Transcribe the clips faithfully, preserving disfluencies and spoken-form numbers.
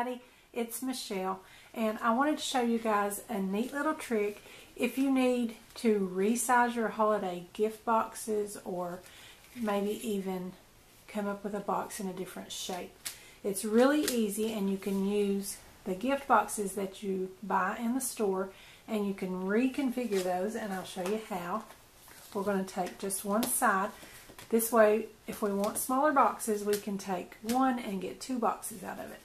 everybody, it's Michelle, and I wanted to show you guys a neat little trick if you need to resize your holiday gift boxes, or maybe even come up with a box in a different shape. It's really easy, and you can use the gift boxes that you buy in the store, and you can reconfigure those, and I'll show you how. We're going to take just one side. This way, if we want smaller boxes, we can take one and get two boxes out of it.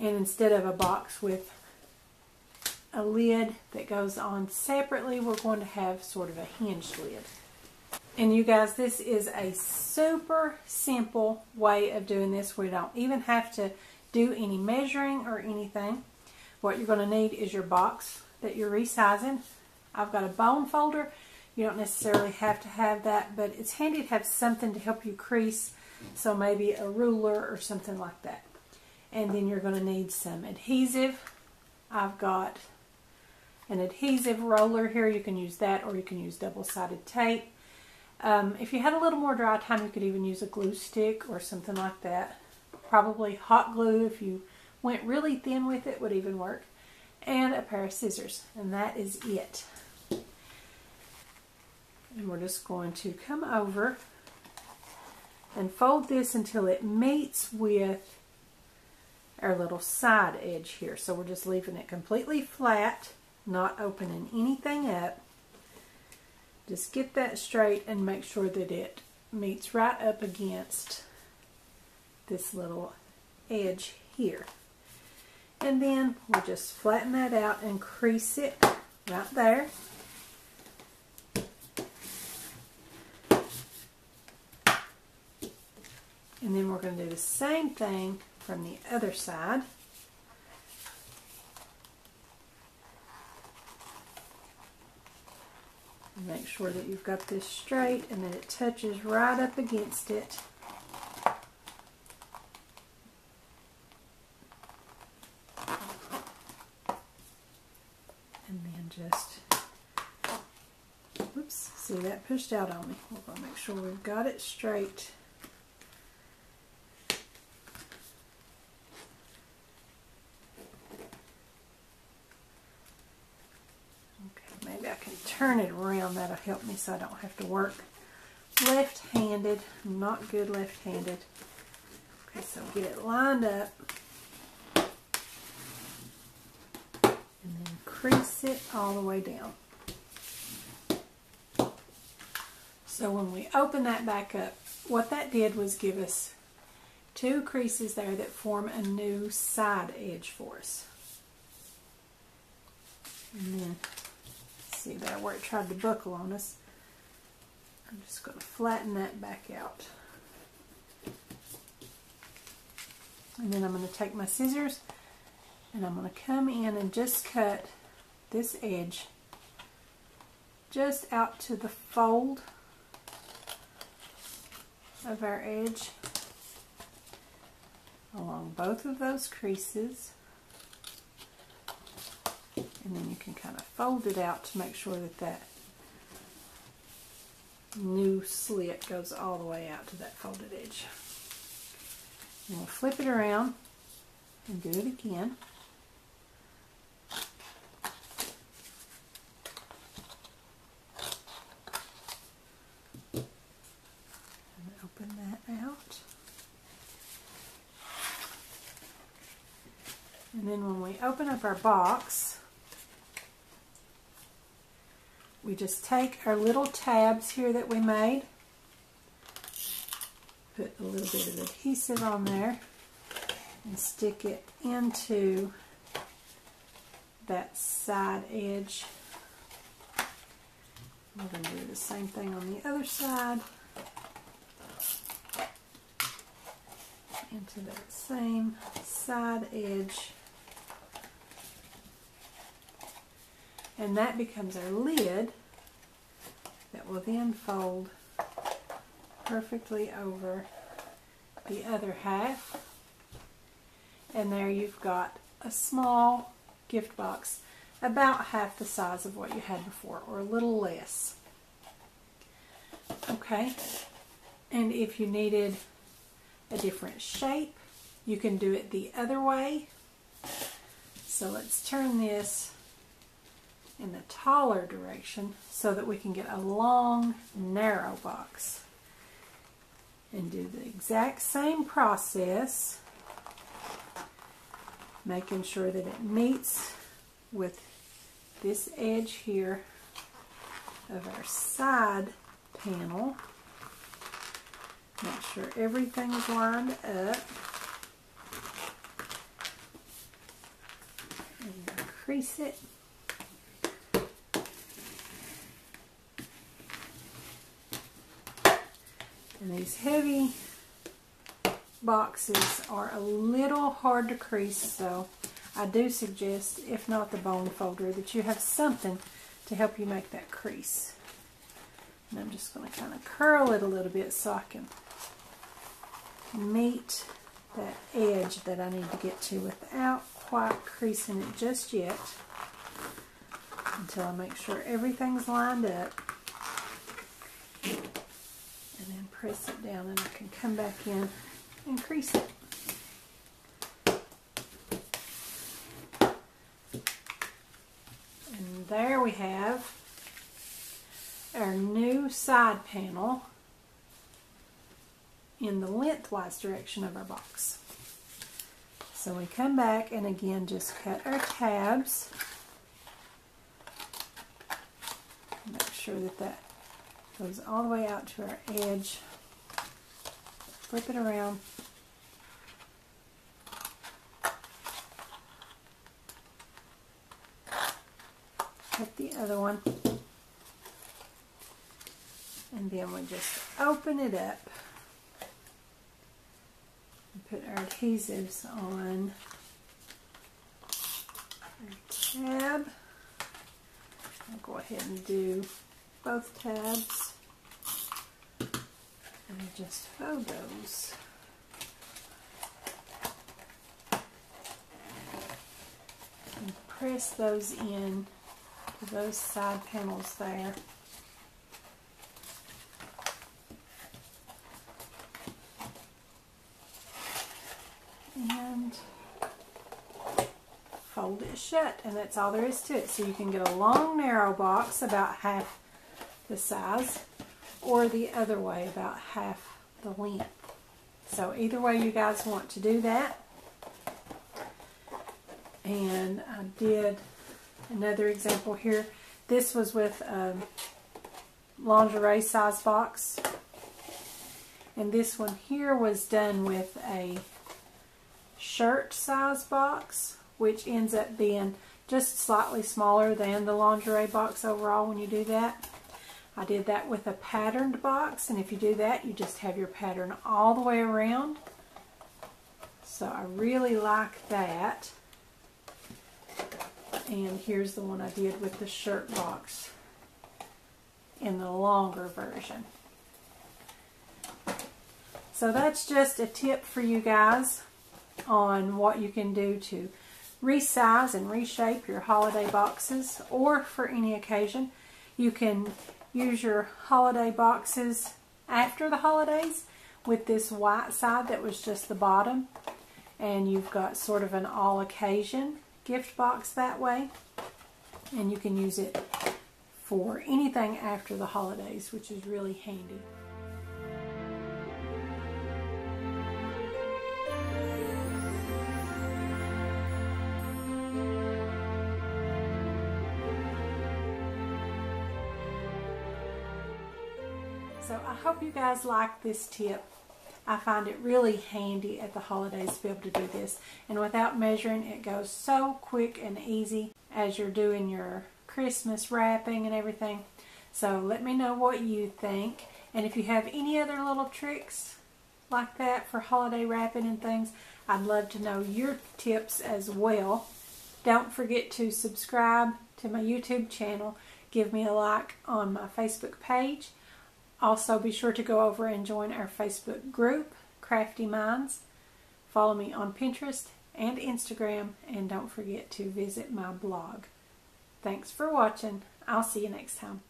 And instead of a box with a lid that goes on separately, we're going to have sort of a hinge lid. And you guys, this is a super simple way of doing this. We don't even have to do any measuring or anything. What you're going to need is your box that you're resizing. I've got a bone folder. You don't necessarily have to have that, but it's handy to have something to help you crease, so maybe a ruler or something like that. And then you're going to need some adhesive. I've got an adhesive roller here. You can use that, or you can use double-sided tape. Um, if you had a little more dry time, you could even use a glue stick or something like that. Probably hot glue, if you went really thin with it, would even work. And a pair of scissors, and that is it. And we're just going to come over and fold this until it meets with our little side edge here. So we're just leaving it completely flat, not opening anything up. Just get that straight and make sure that it meets right up against this little edge here. And then we'll just flatten that out and crease it right there. And then we're going to do the same thing from the other side. And make sure that you've got this straight and that it touches right up against it. And then just, whoops, see that pushed out on me. We're going to make sure we've got it straight. Turn it around, that'll help me so I don't have to work left-handed. I'm not good left-handed. Okay, so get it lined up and then crease it all the way down. So when we open that back up, what that did was give us two creases there that form a new side edge for us. And then see there where it tried to buckle on us. I'm just going to flatten that back out. And then I'm going to take my scissors and I'm going to come in and just cut this edge just out to the fold of our edge along both of those creases. And then you can kind of fold it out to make sure that that new slit goes all the way out to that folded edge. And we'll flip it around and do it again. And open that out. And then when we open up our box, we just take our little tabs here that we made, put a little bit of adhesive on there, and stick it into that side edge. We're going to do the same thing on the other side, into that same side edge. And that becomes our lid that will then fold perfectly over the other half. And there you've got a small gift box, about half the size of what you had before, or a little less. Okay, and if you needed a different shape, You can do it the other way. So let's turn this in the taller direction so that we can get a long, narrow box. And do the exact same process, making sure that it meets with this edge here of our side panel. Make sure everything's lined up. And crease it. And these heavy boxes are a little hard to crease, so I do suggest, if not the bone folder, that you have something to help you make that crease. And I'm just going to kind of curl it a little bit so I can meet that edge that I need to get to without quite creasing it just yet, until I make sure everything's lined up. And then press it down and I can come back in and crease it. And there we have our new side panel in the lengthwise direction of our box. So we come back and again just cut our tabs. Make sure that that goes all the way out to our edge. Flip it around. Cut the other one. And then we just open it up. And put our adhesives on our tab. I'll go ahead and do both tabs. And just fold those. And press those in to those side panels there. And fold it shut. And that's all there is to it. So you can get a long, narrow box about half the size, or the other way, about half the length. So either way you guys want to do that. And I did another example here. This was with a lingerie size box. And this one here was done with a shirt size box, which ends up being just slightly smaller than the lingerie box overall when you do that. I did that with a patterned box, and if you do that, you just have your pattern all the way around. So I really like that. And here's the one I did with the shirt box in the longer version. So that's just a tip for you guys on what you can do to resize and reshape your holiday boxes, or for any occasion. You can use your holiday boxes after the holidays with this white side that was just the bottom, and you've got sort of an all occasion gift box that way, and you can use it for anything after the holidays, which is really handy. So I hope you guys like this tip. I find it really handy at the holidays to be able to do this. And without measuring, it goes so quick and easy as you're doing your Christmas wrapping and everything. So let me know what you think. And if you have any other little tricks like that for holiday wrapping and things, I'd love to know your tips as well. Don't forget to subscribe to my YouTube channel. Give me a like on my Facebook page. Also, be sure to go over and join our Facebook group, Crafty Minds. Follow me on Pinterest and Instagram, and don't forget to visit my blog. Thanks for watching. I'll see you next time.